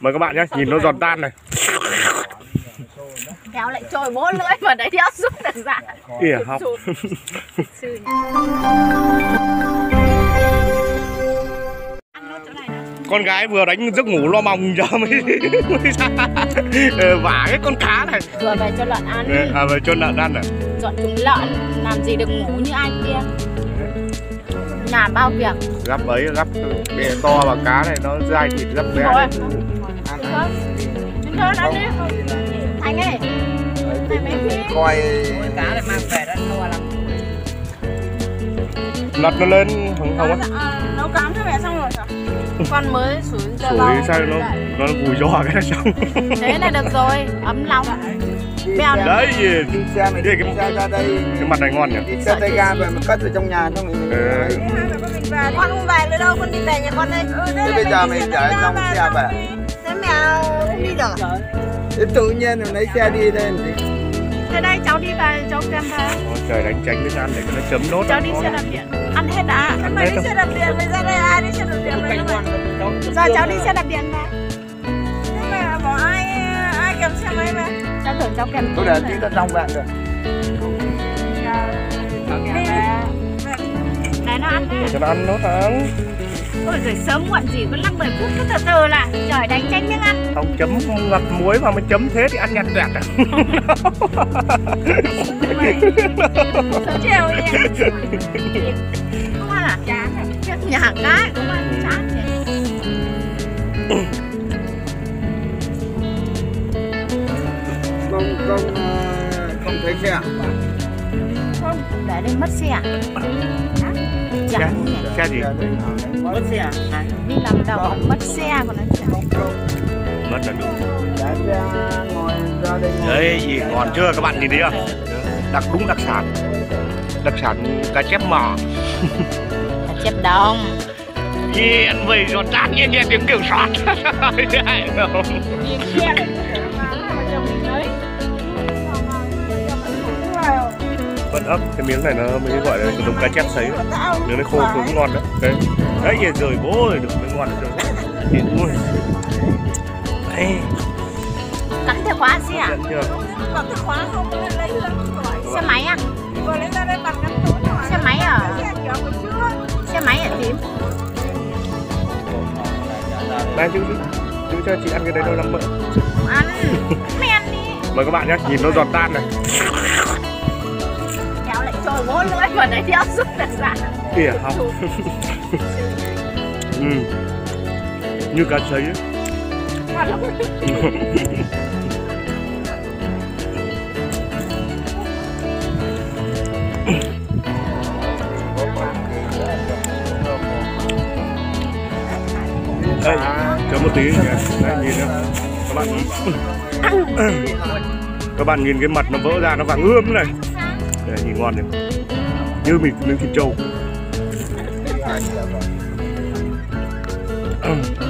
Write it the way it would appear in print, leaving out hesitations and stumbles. Mời các bạn nhé, nhìn nó giòn tan này. Kéo lại trồi bố lưỡi vào đấy đéo giúp được ra. Ỉa học. Con gái vừa đánh giấc ngủ lo mòng giờ mới ra vả cái con cá này. Vừa về cho lợn ăn. À, về cho lợn ăn à? Dọn trứng lợn, làm gì được ngủ như ai kia. Làm bao việc. Gắp ấy, gắp bè to và cá này nó dai thịt gắp bé. Thôi. Chúng ta ăn đi. Anh ơi. Coi cá này mang về đã to lắm. Lật nó lên không không á. Nấu cám cho mẹ xong rồi hả? Con mới sủi ra bao. Sủi sao nó vùi giò cái này xong. Thế này được rồi, ấm lòng. Bèo đấy. Đấy gì? Đây cái mặt này ngon nhỉ? Đi xe tay ga về mà cất vào trong nhà xong mình. Con không về nữa đâu, con đi về nhà con đây. Thế bây giờ mình chở xong xe về. Thế mẹ không đi được. Thế tự nhiên mình lấy xe đi đây. Thế đây cháu đi về, cháu đem về. Trời đánh tránh đến ăn để nó chấm nốt. Cháu đi xe đạp điện. Ăn hết đã. Mày đi xe đạp điện, mày ra đây ai đi xe đạp điện mày ra đây. Giờ cháu đi xe đạp điện mà. Thế mà bỏ ai kèm xe máy mà. Cháu tưởng cháu kèm. Tôi để tí tận trong bạn rồi. Để nó ăn đi. Để nó ăn nốt ăn. Ôi giời sớm muộn gì có 5-10 phút cứ từ từ là trời đánh tranh miếng ăn. Không chấm không ngập muối mà mới chấm thế thì ăn nhạt đẹp à? Trèo đi. Không ăn à? Chán à? Nhà cá không ăn chán nhỉ? Không thấy xe à? Không, để đây mất xe. Xe gì? Mất xe à? Đi làm đầu mất xe còn nó chả. Mất là đúng. Đấy gì ngon chưa các bạn nhìn thấy không? Đặc đúng đặc sản. Đặc sản cá chép mỏ. Cá chép đồng. Gì ăn vầy giòn tan nghe nghe tiếng kiểu sọt. Vẫn ấp cái miếng này nó mới gọi là đồng cá chép sấy. Nếu nó khô cũng ngon đấy. Đấy, đấy giờ rồi bố ơi, được mới ngon được rồi. Thịt ui. Đấy. Cắn theo khóa xe à? Cắn theo khóa không lấy hương rồi. Xe máy à? Vừa lấy ra đây bằng năm túi rồi. Xe máy ở. Xe máy ở tím. Này chú cho chị ăn cái đấy đâu lắm mỡ. Ăn. Mày ăn đi. Mời các bạn nhé, nhìn nó giòn tan này. Rồi bố lưỡi vào đấy đéo giúp được ra. Ỉa học. Như cá sấy ấy. Ngon lắm. Đây, cho một tí kìa. Đây nhìn nhá. Các bạn nhìn. Các bạn nhìn cái mặt nó vỡ ra nó vàng ươm này. Đây, nhìn ngon này. Như mình miếng thịt trâu.